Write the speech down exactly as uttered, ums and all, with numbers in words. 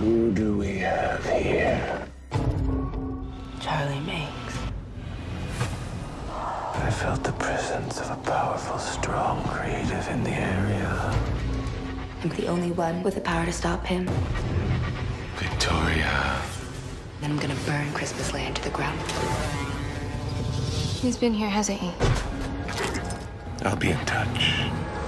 Who do we have here? Charlie Manx. I felt the presence of a powerful, strong creative in the area. I'm the only one with the power to stop him. Victoria. Then I'm gonna burn Christmasland to the ground. He's been here, hasn't he? I'll be in touch.